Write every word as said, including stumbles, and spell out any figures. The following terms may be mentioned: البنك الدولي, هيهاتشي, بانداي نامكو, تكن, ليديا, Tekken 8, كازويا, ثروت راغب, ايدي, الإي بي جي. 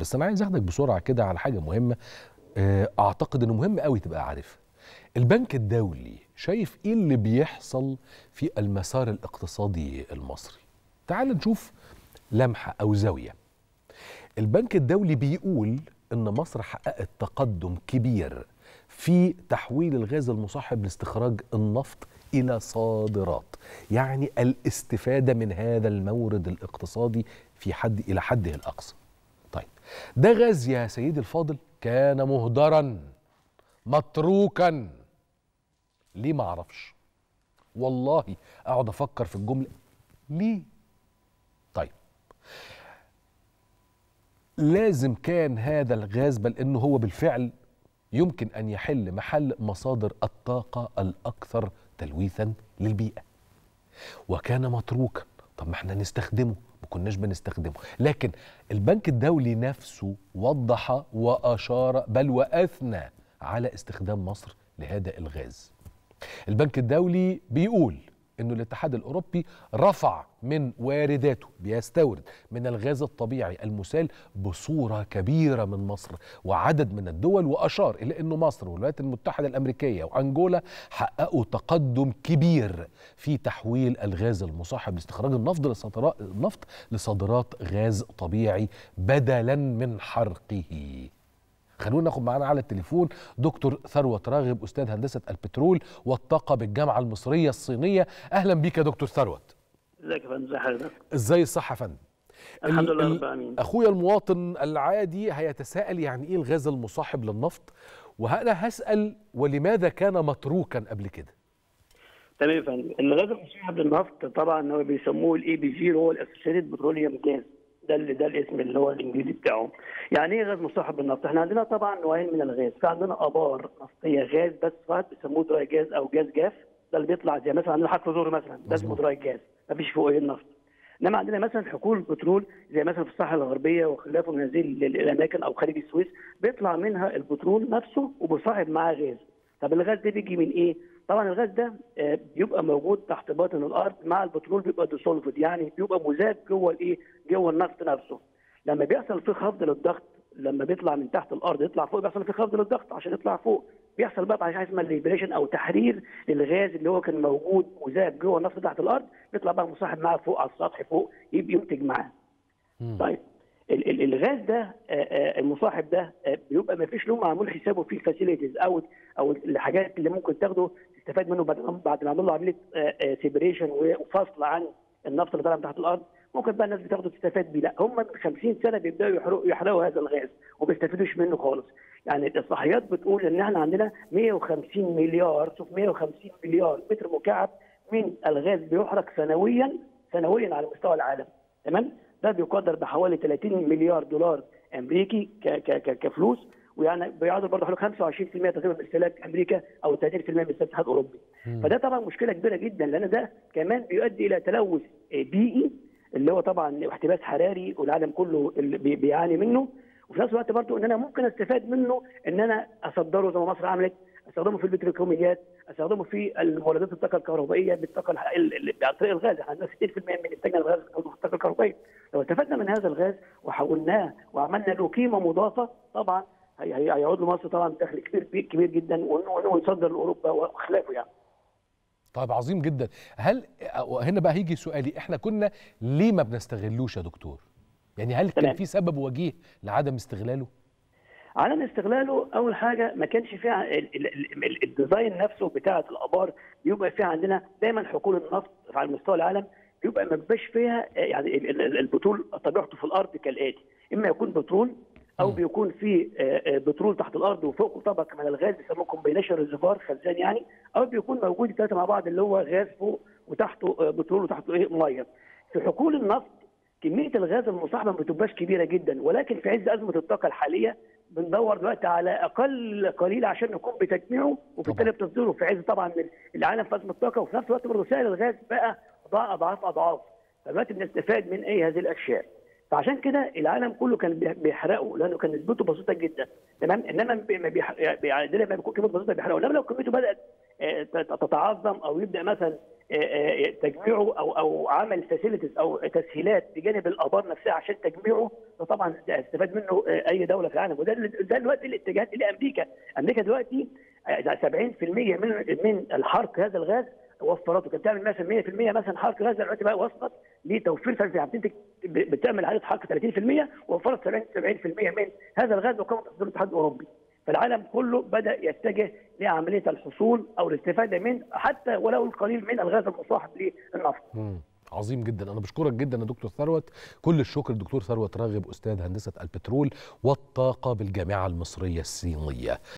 بس انا عايز اخدك بسرعه كده على حاجه مهمه، اعتقد انه مهم قوي تبقى عارفها. البنك الدولي شايف ايه اللي بيحصل في المسار الاقتصادي المصري؟ تعال نشوف لمحه او زاويه. البنك الدولي بيقول ان مصر حققت تقدم كبير في تحويل الغاز المصاحب لاستخراج النفط الى صادرات، يعني الاستفاده من هذا المورد الاقتصادي في حد الى حده الاقصى. طيب ده غاز يا سيدي الفاضل كان مهدرا متروكا ليه؟ ما اعرفش والله، اقعد افكر في الجمله ليه. طيب لازم كان هذا الغاز، بل انه هو بالفعل يمكن ان يحل محل مصادر الطاقه الاكثر تلويثا للبيئه، وكان متروكا. طب ما احنا نستخدمه، ما كناش بنستخدمه. لكن البنك الدولي نفسه وضح واشار بل واثنى على استخدام مصر لهذا الغاز. البنك الدولي بيقول انه الاتحاد الاوروبي رفع من وارداته، بيستورد من الغاز الطبيعي المسال بصوره كبيره من مصر وعدد من الدول، واشار الى انه مصر والولايات المتحده الامريكيه وانجولا حققوا تقدم كبير في تحويل الغاز المصاحب لاستخراج النفط لصادرات النفط لصادرات غاز طبيعي بدلا من حرقه. خلونا ناخد معانا على التليفون دكتور ثروت راغب، أستاذ هندسة البترول والطاقة بالجامعة المصرية الصينية. أهلا بيك يا دكتور ثروت. ازيك يا فندم؟ ازي حضرتك؟ ازاي الصحة يا فندم؟ الحمد لله رب العالمين. أخويا المواطن العادي هيتساءل يعني إيه الغاز المصاحب للنفط، وأنا هسأل ولماذا كان متروكا قبل كده؟ تمام يا فندم. الغاز المصاحب للنفط طبعا هو بيسموه الإي بي جي، هو الأسوشيتد بتروليوم جاز، ده اللي ده الاسم اللي هو الانجليزي بتاعه. يعني ايه غاز مصاحب للنفط؟ احنا عندنا طبعا نوعين من الغاز، في عندنا ابار نفطيه غاز بس فقط بيسموه دراي جاز او جاز جاف، ده اللي بيطلع زي مثلا عندنا حقل ذره مثلا، ده اسمه دراي جاز مفيش فوقيه النفط. انما عندنا مثلا حقول البترول زي مثلا في الصحراء الغربيه وخلافه من هذه الاماكن او خليج السويس، بيطلع منها البترول نفسه وبيصاحب معاه غاز. طب الغاز ده بيجي من ايه؟ طبعا الغاز ده بيبقى موجود تحت باطن الارض مع البترول، بيبقى ديسولفد يعني بيبقى مزاد جوه الايه؟ جوه النفط نفسه. لما بيحصل فيه خفض للضغط، لما بيطلع من تحت الارض يطلع فوق بيحصل فيه خفض للضغط، عشان يطلع فوق بيحصل بقى حاجه اسمها ليبريشن او تحرير للغاز اللي هو كان موجود مزاد جوه النفط تحت الارض، بيطلع بقى مصاحب معاه فوق على السطح فوق يبقى ينتج معاه. طيب الغاز ده المصاحب ده بيبقى ما فيش له معمول حسابه في الفاسيلتيز او او الحاجات اللي ممكن تاخده تستفاد منه بعد ما عملوا له عمليه سيبريشن وفصل عن النفط اللي طالع من تحت الارض. ممكن بقى الناس بتاخده تستفاد بيه، لا هم من خمسين سنه بيبداوا يحرقوا يحرقوا هذا الغاز وما بيستفيدوش منه خالص. يعني الاحصائيات بتقول ان احنا عندنا مئة وخمسين مليار، شوف مئة وخمسين مليار متر مكعب من الغاز بيحرق سنويا سنويا على مستوى العالم، تمام؟ ده بيقدر بحوالي ثلاثين مليار دولار امريكي ك ك كفلوس، ويعني بيعادل برضه حوالي خمسة وعشرين بالمئة تقريبا من استهلاك امريكا او ثلاثين بالمئة من الاتحاد الاوروبي. فده طبعا مشكله كبيره جدا، لان ده كمان بيؤدي الى تلوث بيئي اللي هو طبعا احتباس حراري والعالم كله اللي بيعاني منه، وفي نفس الوقت برضه ان انا ممكن استفاد منه ان انا اصدره زي ما مصر عملت، استخدمه في البتروكيماويات، استخدمه في المولدات الطاقه الكهربائيه بالطاقه عن طريق الغاز. احنا عندنا ستين بالمئة من انتاجنا الغاز الطاقه الكهربائيه. لو استفدنا من هذا الغاز وحولناه وعملنا له قيمه مضافه، طبعا هيعود لمصر طبعا دخل كبير كبير جدا ويصدر لاوروبا وخلافه يعني. طيب عظيم جدا. هل هنا بقى هيجي سؤالي، احنا كنا ليه ما بنستغلوش يا دكتور؟ يعني هل كان في سبب وجيه لعدم استغلاله؟ عدم استغلاله اول حاجه ما كانش فيها الديزاين نفسه بتاع الابار، بيبقى فيها عندنا دايما حقول النفط على مستوى العالم بيبقى ما بيبقاش فيها يعني البترول طبيعته في الارض كالاتي، اما يكون بترول او بيكون فيه بترول تحت الارض وفوقه طبعا كمان الغاز بيسموه كومبينيشن ريزرفوار خزان يعني، او بيكون موجود الثلاثه مع بعض اللي هو غاز فوق وتحته بترول وتحته ايه ميه. في حقول النفط كميه الغاز المصاحبه ما بتبقاش كبيره جدا، ولكن في عز ازمه الطاقه الحاليه بندور دلوقتي على اقل قليل عشان نكون بتجميعه وبالتالي بتصديره في عز طبعا العالم في ازمه الطاقه، وفي نفس الوقت برضه سعر الغاز بقى ضاع اضعاف اضعاف، فدلوقتي بنستفاد من اي هذه الاشياء. فعشان كده العالم كله كان بيحرقه لانه كان نسبته بسيطه جدا، تمام؟ انما ما بيحرق يعني ما بيكون كميته بسيطه بيحرقه، انما لو كميته بدات تتعظم او يبدا مثلا تجميعه او او عمل فاسيلتيز او تسهيلات بجانب الابار نفسها عشان تجميعه، فطبعا هتستفاد منه اي دوله في العالم. وده ده دلوقتي الاتجاه الى امريكا. امريكا دلوقتي سبعين بالمئة من من الحرق هذا الغاز وفرته، كانت بتعمل مثلا مئة بالمئة مثلا حرق غاز، دلوقتي بقى وصلت لتوفير ثلاثين بالمئة، بتعمل عدد حرق ثلاثين بالمئة ووفرت سبعين بالمئة من هذا الغاز وقامت تصديره الاتحاد الاوروبي. فالعالم كله بدأ يتجه لعملية الحصول أو الاستفادة من حتى ولو القليل من الغاز المصاحب للنفط. عظيم جدا. أنا بشكرك جدا يا دكتور ثروت، كل الشكر دكتور ثروت راغب أستاذ هندسة البترول والطاقة بالجامعة المصرية الصينية.